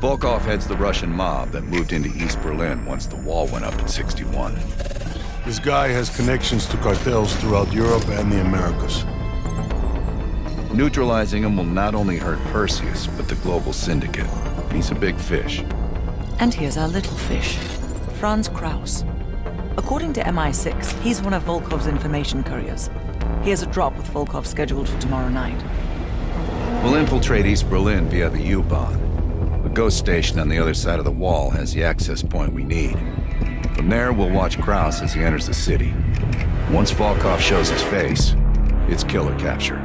Volkov heads the Russian mob that moved into East Berlin once the wall went up in '61. This guy has connections to cartels throughout Europe and the Americas. Neutralizing him will not only hurt Perseus, but the global syndicate. He's a big fish. And here's our little fish, Franz Kraus. According to MI6, he's one of Volkov's information couriers. He has a drop with Volkov scheduled for tomorrow night. We'll infiltrate East Berlin via the U-Bahn. The ghost station on the other side of the wall has the access point we need. From there, we'll watch Kraus as he enters the city. Once Volkov shows his face, it's kill or capture.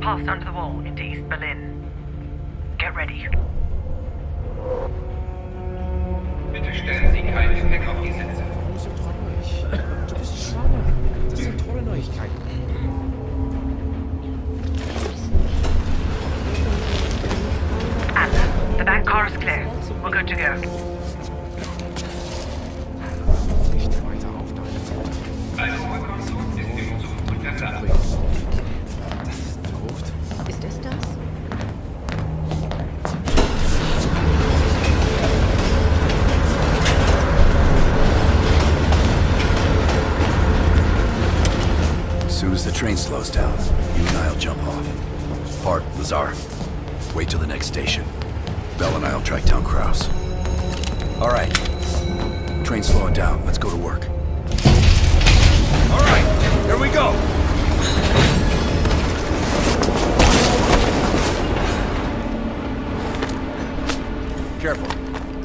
Passed under the wall into East Berlin. Get ready. Bitte stellen Sie keinen Speck auf die Sitze. Du bist schwanger. Das sind tolle Neuigkeiten. Anna, the back car is clear. We're good to go. Nicht weiter auf deine Seite. Ist im Zug unter Sache. As the train slows down, you and I'll jump off. Hart, Lazar, wait till the next station. Bell and I'll track down Kraus. All right. Train's slowing down. Let's go to work. All right, here we go. Careful.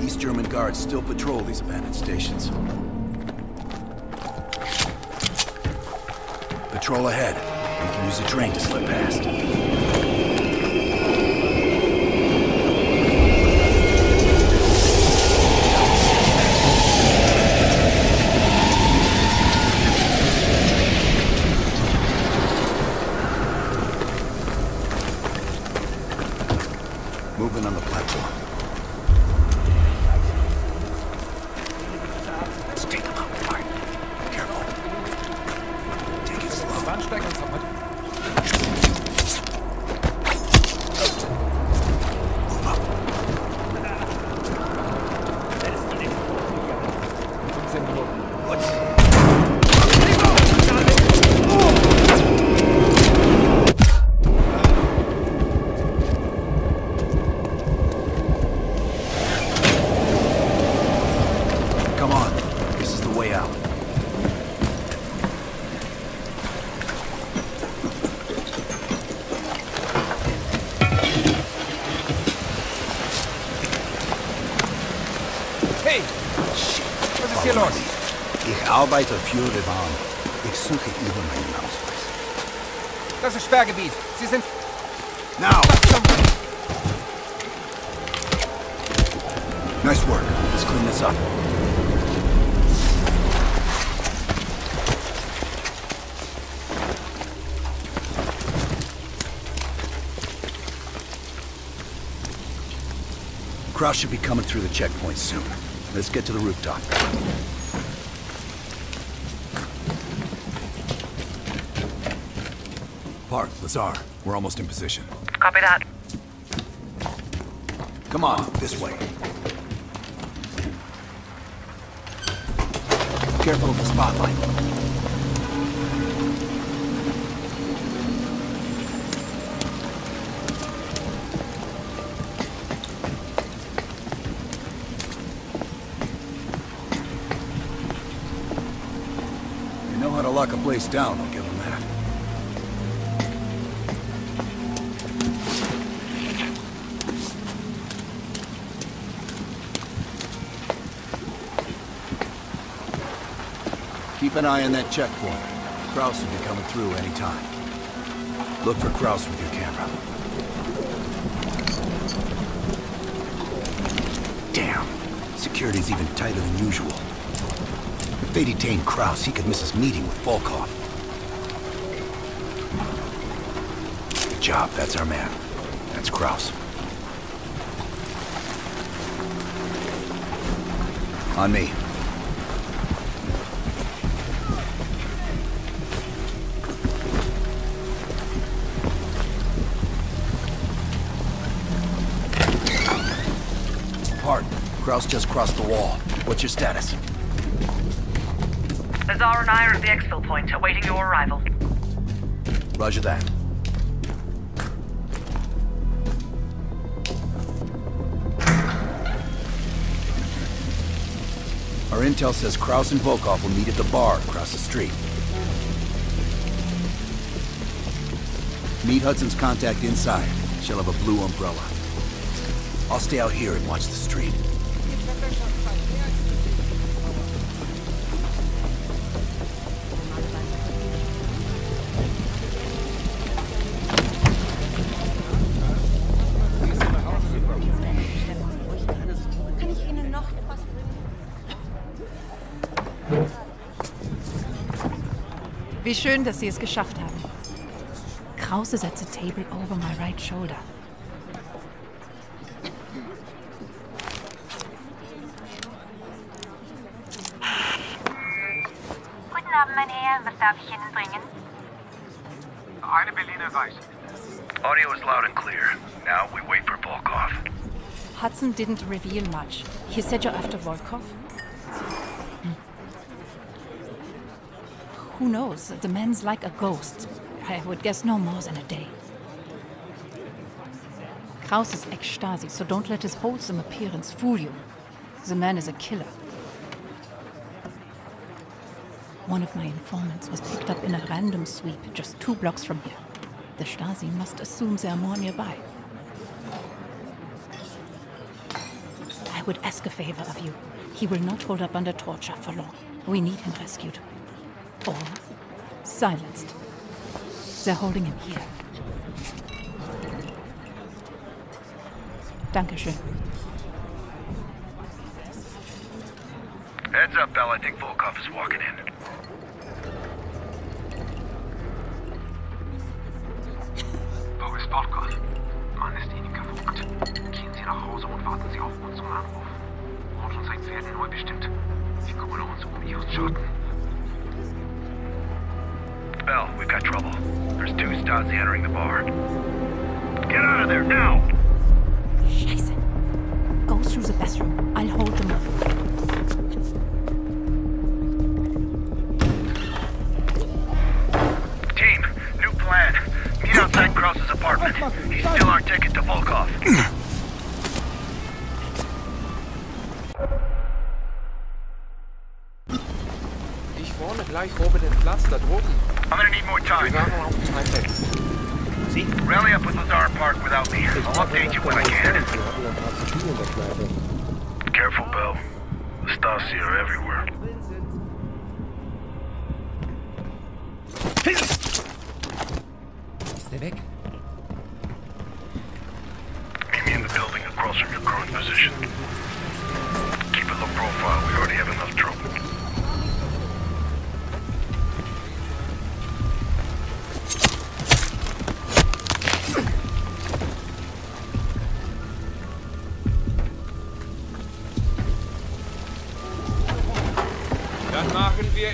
East German guards still patrol these abandoned stations. Patrol ahead. We can use the train to slip past. Movement on the platform. Let's take them out. Come on, this is the way out. Hey! Shit, was ist hier los? Ich arbeite für die Bahn. Ich suche über meinen Ausweis. Das ist Sperrgebiet. Sie sind... Now! Nice work. Let's clean this up. Kraus should be coming through the checkpoint soon. Let's get to the rooftop. Park, Lazar, we're almost in position. Copy that. Come on, this way. Careful of the spotlight. How to lock a place down, I'll give them that. Keep an eye on that checkpoint. Kraus will be coming through any time. Look for Kraus with your camera. Damn. Security's even tighter than usual. If they detain Kraus, he could miss his meeting with Volkov. Good job. That's our man. That's Kraus. On me. Hart, Kraus just crossed the wall. What's your status? Lazar and I are at the exfil point, awaiting your arrival. Roger that. Our intel says Kraus and Volkov will meet at the bar across the street. Meet Hudson's contact inside. She'll have a blue umbrella. I'll stay out here and watch the street. Wie schön, dass Sie es geschafft haben. Krause sets a table over my right shoulder. Guten Abend, mein Herr. Was darf ich Ihnen bringen? Eine Berliner Weiss. Audio is loud and clear. Now we wait for Volkov. Hudson didn't reveal much. He said you're after Volkov? Who knows? The man's like a ghost. I would guess no more than a day. Kraus is ex-Stasi, so don't let his wholesome appearance fool you. The man is a killer. One of my informants was picked up in a random sweep just 2 blocks from here. The Stasi must assume there are more nearby. I would ask a favor of you. He will not hold up under torture for long. We need him rescued. Or silenced. They're holding him here. Dankeschön. Heads up, Bell. I think Volkov is walking in. Wo ist Volkov? Man ist Ihnen gewogt. Gehen Sie nach Hause und warten Sie auf unseren Anruf. Rot und sein Pferd neu bestimmt. Sie kümmern uns Ihren Schatten. Bell, we've got trouble. There's 2 Stasi entering the bar. Get out of there, now! Scheiße. Go through the bathroom. I'll hold them off. Team, new plan. Meet outside Kraus's apartment. He's still our ticket to Volkov. I'm gonna need more time. See? Rally up with Lazar Park without me. I'll update you when I can. Careful, Bell. The Stasi are everywhere. Stay back. Meet me in the building across from your current position. Keep a low profile. We already have enough trouble.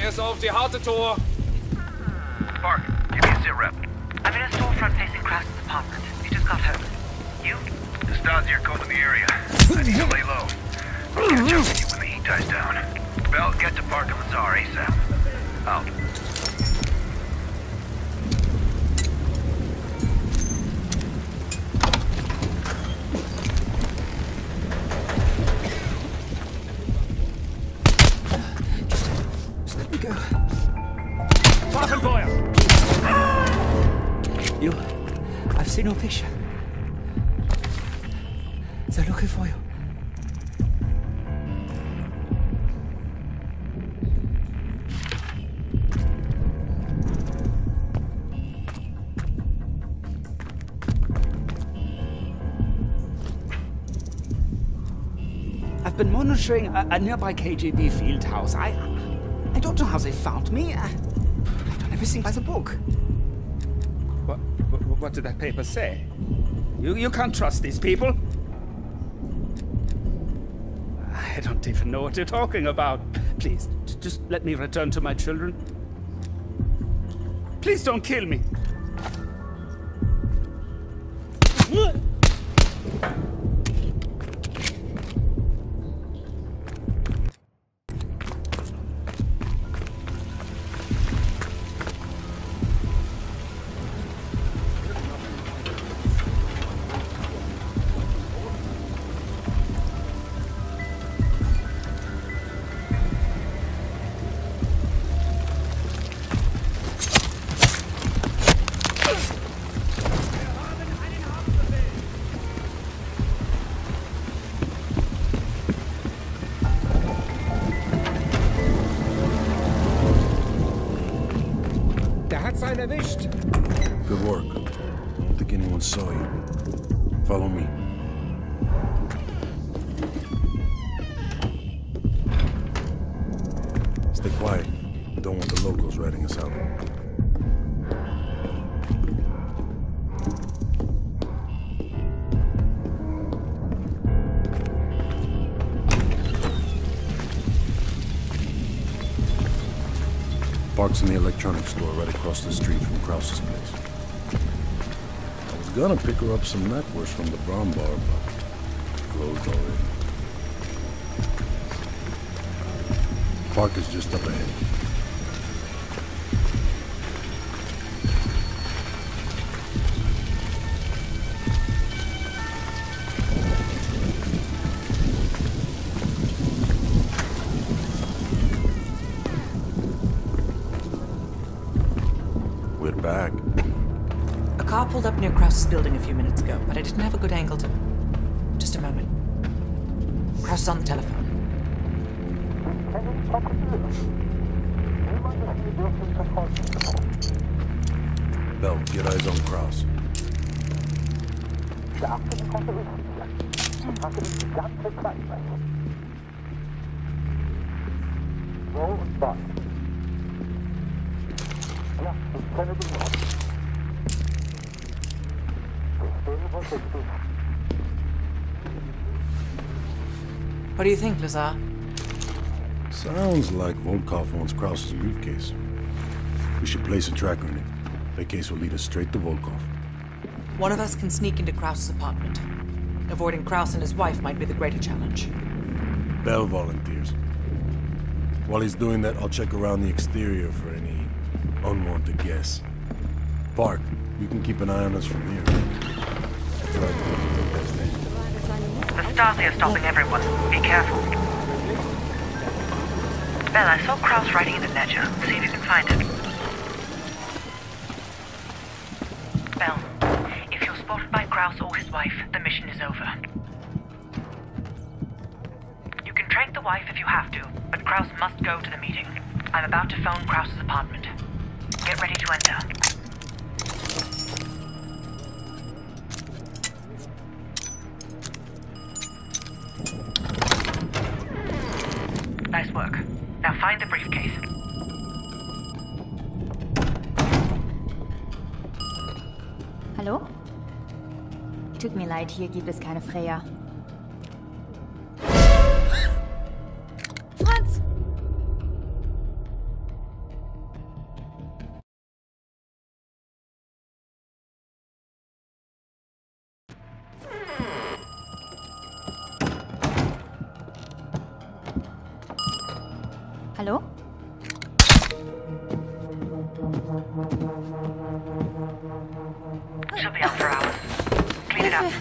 Erst auf die harte Tour. Park, give me a sit rep. I'm in a storefront facing Kraus's apartment. He just got home. You? The Stasi are cold in the area. I need to lay low. I'll catch up with you when the heat dies down. Bell, get to Parkham and Tsar ASAP. Out. I've been monitoring a nearby KGB field house. I don't know how they found me. I've done everything by the book. What did that paper say? You can't trust these people. I don't even know what you're talking about. Please, just let me return to my children. Please don't kill me. Good work. I don't think anyone saw you. Follow me. Stay quiet. I don't want the locals ratting us out. Park's in the electronics store right across the street from Kraus's place. I was gonna pick her up some knackwurst from the brown bar, but closed already. Park is just up ahead. I pulled up near Kraus's building a few minutes ago, but I didn't have a good angle to... Just a moment. Kraus is on the telephone. Bell, get eyes on Kraus. What do you think, Lazar? Sounds like Volkov wants Kraus's briefcase. We should place a tracker in it. The case will lead us straight to Volkov. One of us can sneak into Kraus's apartment. Avoiding Kraus and his wife might be the greater challenge. Bell volunteers. While he's doing that, I'll check around the exterior for any unwanted guests. Park, you can keep an eye on us from here. The Stasi are stopping everyone. Be careful. Bell, I saw Kraus writing in the ledger. See if you can find it. Bell, if you're spotted by Kraus or his wife, the mission is over. You can track the wife if you have to, but Kraus must go to the meeting. I'm about to phone Kraus's apartment. Get ready to enter. Nice work. Now find the briefcase. Hallo? Tut mir leid, hier gibt es keine Freya. Franz! Hallo? She'll be out for hours. Clean it up.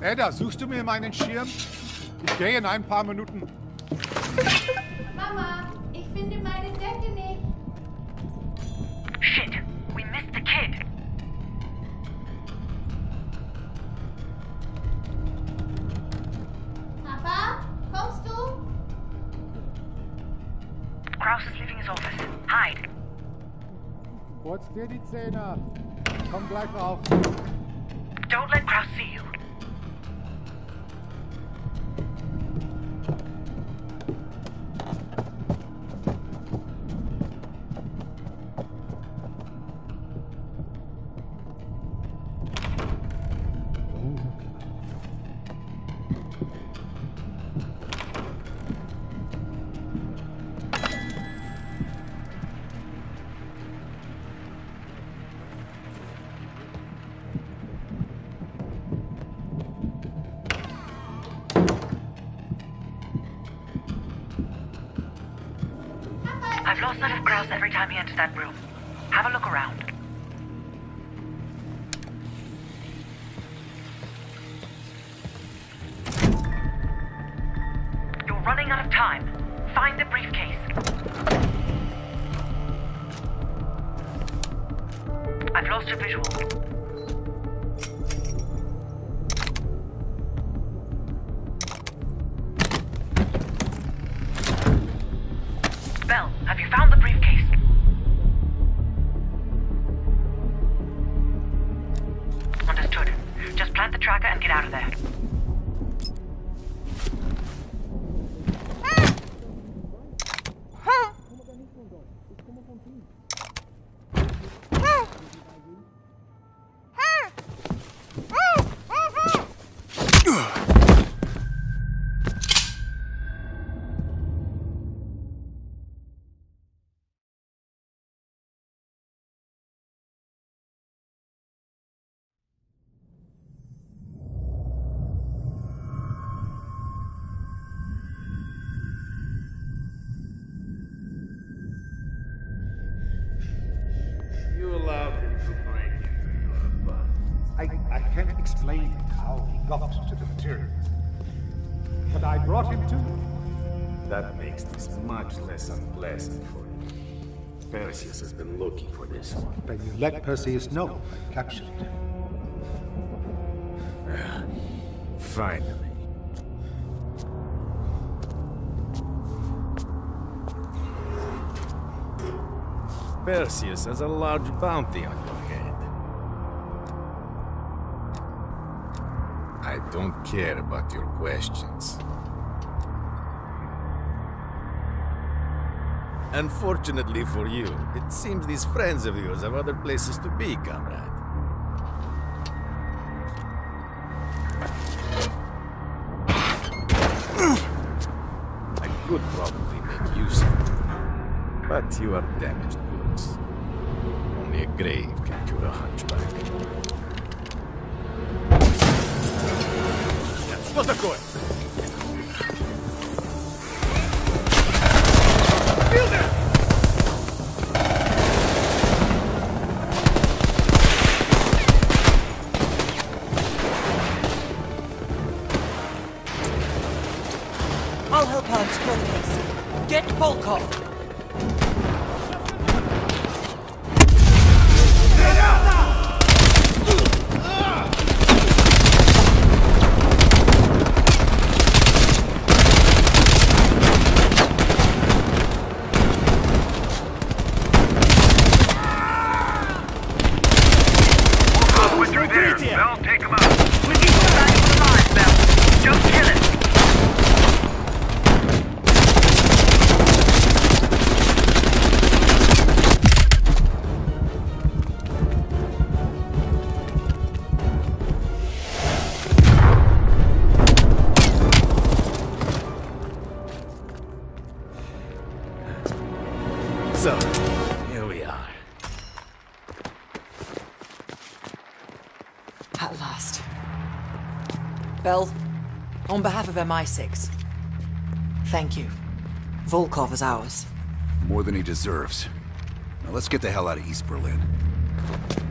Edda, suchst du mir meinen Schirm? Ich gehe in ein paar Minuten. Mama, ich finde meine Decke nicht. Shit, Kurz dir die Zähne. Komm gleich rauf. Don't let Kraus see you. Every time he enters that room. Have a look around. You're running out of time. Find the briefcase. I've lost a visual. Perseus has been looking for this one. Then you let Perseus know I captured him. Finally. Perseus has a large bounty on your head. I don't care about your questions. Unfortunately for you, it seems these friends of yours have other places to be, comrade. I could probably make use of it, but you are damaged goods. Only a grave can cure a hunchback. That's not a coin! Get Volkov! Get out! We're through there! Bell, take him out! We need somebody alive, Bell! Don't kill him! Bell, on behalf of MI6, thank you. Volkov is ours. More than he deserves. Now let's get the hell out of East Berlin.